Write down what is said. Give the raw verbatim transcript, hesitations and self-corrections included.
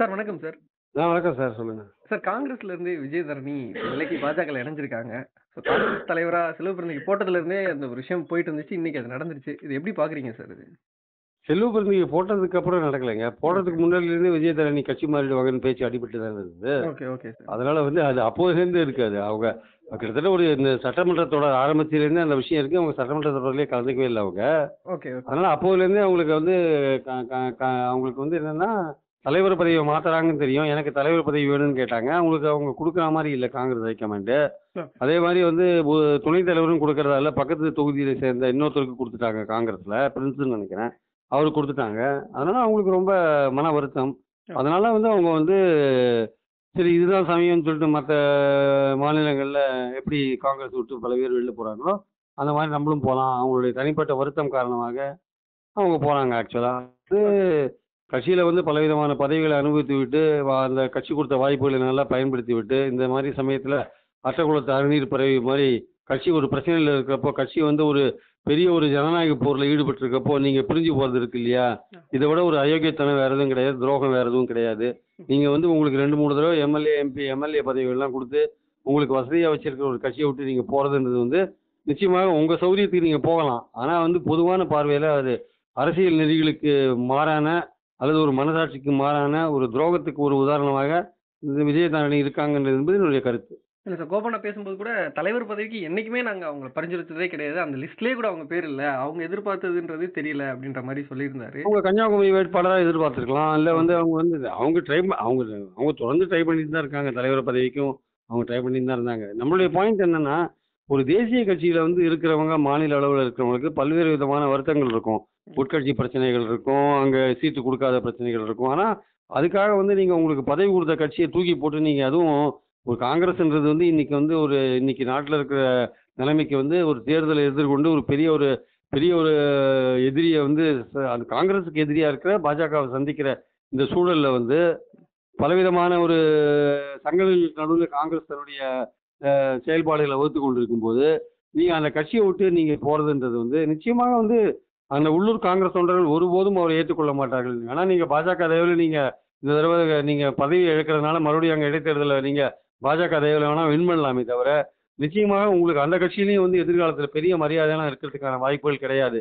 Sir வணக்கம் sir. வணக்கம் sir, சொல்லுங்க சார். காங்கிரஸ்ல இருந்து விஜயதாரணி விலைக்கு பாஜக இணைஞ்சிருக்காங்க. காங்கிரஸ் தலைவரா செல்வப்பிரந்தைக்கு போட்டதுல இருந்தே அந்த ஒரு விஷயம் போயிட்டு இருந்துச்சு, இன்னைக்கு அது நடந்துருச்சு. இது எப்படி பாக்குறீங்க சார்? இது செல்வப்பிரந்தைக்கு போட்டதுக்கு அப்புறம் நடக்கலைங்க. போடுறதுக்கு முன்னாடி இருந்து விஜயதாரணி கட்சி மாறிடுவாங்கன்னு பேச்சு அடிபட்டு தான் இருந்தது. Okay okay sir. அதனால வந்து அது அப்போதுலேருந்து இருக்காது. அவங்க கிட்டத்தட்ட ஒரு இந்த சட்டமன்றத்தோட ஆரம்பத்திலேருந்து அந்த விஷயம் இருக்கு. அவங்க சட்டமன்றத்தோடலேயே கலந்துக்கவே இல்லை அவங்க. ஓகே. அதனால அப்போதுலேருந்து அவங்களுக்கு வந்து அவங்களுக்கு வந்து என்னன்னா தலைவர் பதவியை மாத்துறாங்கன்னு தெரியும். எனக்கு தலைவர் பதவி வேணும்னு கேட்டாங்க. அவங்களுக்கு அவங்க கொடுக்குற மாதிரி இல்லை காங்கிரஸ் ஹைகமாண்டு. அதே மாதிரி வந்து துணைத் தலைவரும் கொடுக்கறதா இல்லை. பக்கத்து தொகுதியில சேர்ந்த இன்னொருத்தருக்கு கொடுத்துட்டாங்க. காங்கிரஸ்ல பிரின்ஸ்னு நினைக்கிறேன், அவரு கொடுத்துட்டாங்க. அதனால அவங்களுக்கு ரொம்ப மன வருத்தம். அதனால வந்து அவங்க வந்து சரி இதுதான் சமயம்னு சொல்லிட்டு மற்ற மாநிலங்கள்ல எப்படி காங்கிரஸ் விட்டு பல பேர் வெளில போறாங்களோ அந்த மாதிரி நம்மளும் போகலாம். அவங்களுடைய தனிப்பட்ட வருத்தம் காரணமாக அவங்க போறாங்க. ஆக்சுவலா அது கட்சியில் வந்து பலவிதமான பதவிகளை அனுபவித்து விட்டு அந்த கட்சி கொடுத்த வாய்ப்புகளை நல்லா பயன்படுத்தி விட்டு இந்த மாதிரி சமயத்தில் அட்டக்குளத்து அறுநீர் பறவை மாதிரி கட்சி ஒரு பிரச்சனையில் இருக்கிறப்போ, கட்சி வந்து ஒரு பெரிய ஒரு ஜனநாயக போரில் ஈடுபட்டிருக்கப்போ நீங்கள் பிரிஞ்சு போகிறது இருக்கு இல்லையா? இதை விட ஒரு அயோக்கியத்தனம் வேறு எதுவும் கிடையாது, துரோகம் வேறு எதுவும் கிடையாது. நீங்கள் வந்து உங்களுக்கு ரெண்டு மூணு தடவை எம்எல்ஏ எம்பி எம்எல்ஏ பதவிகள்லாம் கொடுத்து உங்களுக்கு வசதியாக வச்சிருக்கிற ஒரு கட்சியை விட்டு நீங்கள் போகிறதுன்றது வந்து நிச்சயமாக உங்கள் சௌரியத்துக்கு நீங்கள் போகலாம். ஆனால் வந்து பொதுவான பார்வையில் அது அரசியல் நெறிகளுக்கு மாறான அல்லது ஒரு மனசாட்சிக்கு மாறான ஒரு துரோகத்துக்கு ஒரு உதாரணமாக இந்த விஜயதாரணி இருக்காங்கன்றது என்பது என்னுடைய கருத்து. இல்லை சார், கோபாலா பேசும்போது கூட தலைவர் பதவிக்கு என்றைக்குமே நாங்கள் அவங்களை பரிந்துரைத்ததே கிடையாது, அந்த லிஸ்ட்லேயே கூட அவங்க பேர் இல்லை, அவங்க எதிர்பார்த்ததுன்றது தெரியல அப்படின்ற மாதிரி சொல்லியிருந்தாரு. அவங்க கன்னியாகுமரி வேட்பாளராக எதிர்பார்த்துருக்கலாம். இல்லை வந்து அவங்க வந்து அவங்க ட்ரை அவங்க அவங்க தொடர்ந்து ட்ரை பண்ணிட்டு தான் இருக்காங்க. தலைவர் பதவிக்கும் அவங்க ட்ரை பண்ணிட்டு தான் இருந்தாங்க. நம்மளுடைய பாயிண்ட் என்னன்னா, ஒரு தேசிய கட்சியில் வந்து இருக்கிறவங்க மாநில அளவில் இருக்கிறவங்களுக்கு பல்வேறு விதமான வருத்தங்கள் இருக்கும். உட்கட்சி பிரச்சனைகள் இருக்கும், அங்கே சீட்டு கொடுக்காத பிரச்சனைகள் இருக்கும். ஆனால் அதுக்காக வந்து நீங்கள் உங்களுக்கு பதவி கொடுத்த கட்சியை தூக்கி போட்டு நீங்கள் அதுவும் ஒரு காங்கிரஸ்ன்றது வந்து இன்றைக்கி வந்து ஒரு இன்றைக்கி நாட்டில் இருக்கிற நிலைமைக்கு வந்து ஒரு தேர்தலை எதிர்கொண்டு ஒரு பெரிய ஒரு பெரிய ஒரு எதிரியை வந்து அது காங்கிரஸுக்கு எதிரியாக இருக்கிற பாஜகவை சந்திக்கிற இந்த சூழலில் வந்து பலவிதமான ஒரு சங்கங்களுக்கு நடுவில் காங்கிரஸ் தன்னுடைய செயல்பாடுகளை வகுத்து கொண்டு இருக்கும்போது நீங்கள் அந்த கட்சியை விட்டு நீங்கள் போகிறதுன்றது வந்து நிச்சயமாக வந்து அந்த உள்ளூர் காங்கிரஸ் தொண்டர்கள் ஒருபோதும் அவரை ஏற்றுக்கொள்ள மாட்டார்கள். ஆனால் நீங்கள் பாஜக தயவில் நீங்கள் இந்த தடவை நீங்கள் பதவியை இழக்கிறதுனால மறுபடியும் அங்கே இடைத்தேர்தலில் நீங்கள் பாஜக தயவில் வேணால் வின் பண்ணலாமே தவிர நிச்சயமாக உங்களுக்கு அந்த கட்சியிலையும் வந்து எதிர்காலத்தில் பெரிய மரியாதையெல்லாம் இருக்கிறதுக்கான வாய்ப்புகள் கிடையாது.